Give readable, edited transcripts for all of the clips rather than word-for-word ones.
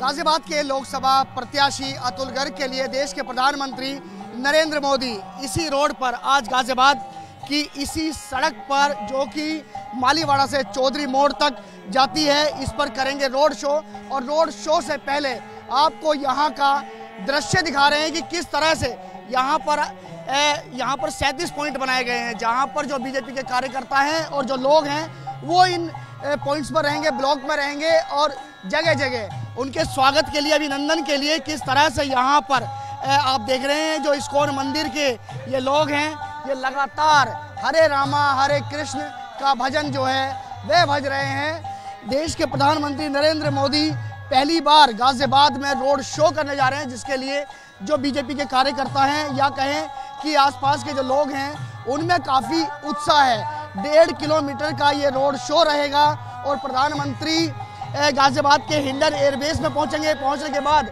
गाजियाबाद के लोकसभा प्रत्याशी अतुल गर्ग के लिए देश के प्रधानमंत्री नरेंद्र मोदी इसी रोड पर आज गाजियाबाद की इसी सड़क पर जो कि मालीवाड़ा से चौधरी मोड़ तक जाती है, इस पर करेंगे रोड शो। और रोड शो से पहले आपको यहाँ का दृश्य दिखा रहे हैं कि किस तरह से यहाँ पर 37 पॉइंट बनाए गए हैं, जहाँ पर जो बीजेपी के कार्यकर्ता हैं और जो लोग हैं वो इन पॉइंट्स पर रहेंगे, ब्लॉक में रहेंगे और जगह जगह उनके स्वागत के लिए, अभिनंदन के लिए किस तरह से यहाँ पर आप देख रहे हैं जो इस्कोन मंदिर के ये लोग हैं, ये लगातार हरे रामा हरे कृष्ण का भजन जो है वे भज रहे हैं। देश के प्रधानमंत्री नरेंद्र मोदी पहली बार गाजियाबाद में रोड शो करने जा रहे हैं, जिसके लिए जो बीजेपी के कार्यकर्ता हैं या कहें कि आसपास के जो लोग हैं उनमें काफ़ी उत्साह है। 1.5 किलोमीटर का ये रोड शो रहेगा और प्रधानमंत्री गाजियाबाद के हिंडन एयरबेस में पहुंचेंगे। पहुंचने के बाद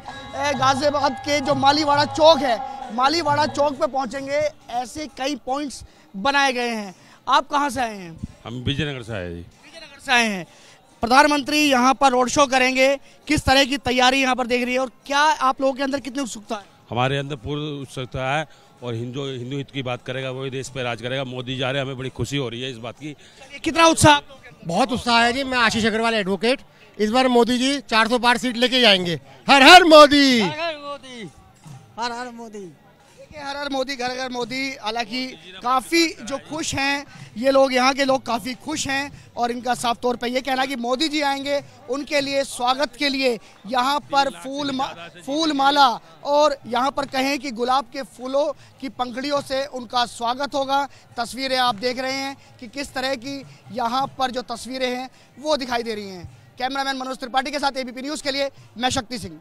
गाजियाबाद के जो मालीवाड़ा चौक है, मालीवाड़ा चौक पे पहुंचेंगे। ऐसे कई पॉइंट्स बनाए गए हैं। आप कहाँ से आए हैं? हम विजयनगर से आए। विजयनगर से आए हैं। प्रधानमंत्री यहाँ पर रोड शो करेंगे, किस तरह की तैयारी यहाँ पर देख रही है और क्या आप लोगों के अंदर कितनी उत्सुकता है? हमारे अंदर पूर्ण उत्सुकता है और हिंदू हित की बात करेगा, वही देश पर राज करेगा। मोदी जा रहे हैं, हमें बड़ी खुशी हो रही है इस बात की। कितना उत्साह? बहुत उत्साह है जी। मैं आशीष अग्रवाल एडवोकेट। इस बार मोदी जी 400 पार सीट लेके जाएंगे। हर हर मोदी, हर हर मोदी, हर हर मोदी, हर हर मोदी, घर घर मोदी। हालांकि काफ़ी जो खुश हैं ये लोग, यहाँ के लोग काफ़ी खुश हैं और इनका साफ तौर पे ये कहना कि मोदी जी आएंगे, उनके लिए स्वागत के लिए यहाँ पर फूल माला और यहाँ पर कहें कि गुलाब के फूलों की पंखड़ियों से उनका स्वागत होगा। तस्वीरें आप देख रहे हैं कि किस तरह की यहाँ पर जो तस्वीरें हैं वो दिखाई दे रही हैं। कैमरामैन मनोज त्रिपाठी के साथ एबीपी न्यूज़ के लिए मैं शक्ति सिंह।